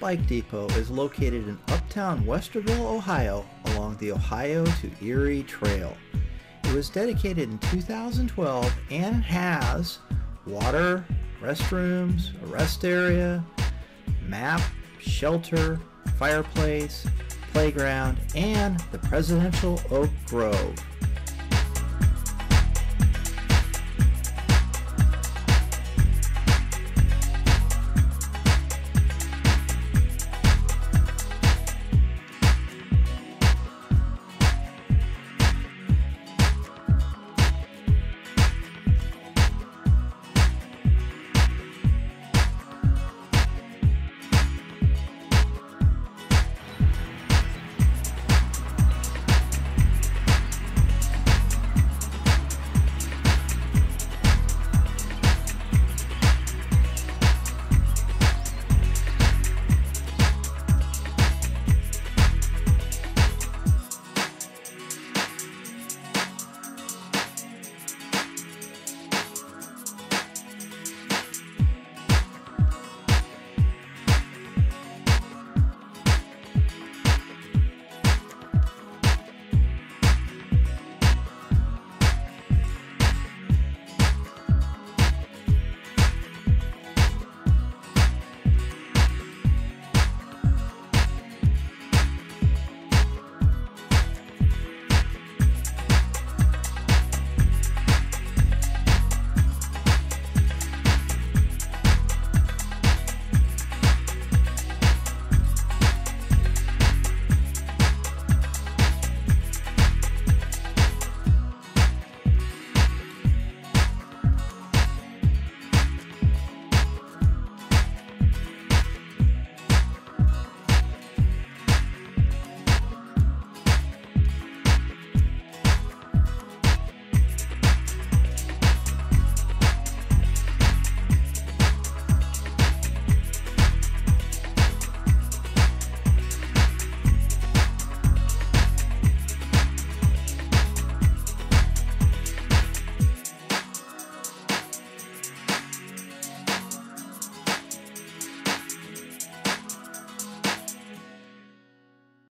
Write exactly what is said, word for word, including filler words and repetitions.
Bike Depot is located in uptown Westerville, Ohio, along the Ohio to Erie Trail. It was dedicated in two thousand twelve and has water, restrooms, a rest area, map, shelter, fireplace, playground, and the Presidential Oak Grove.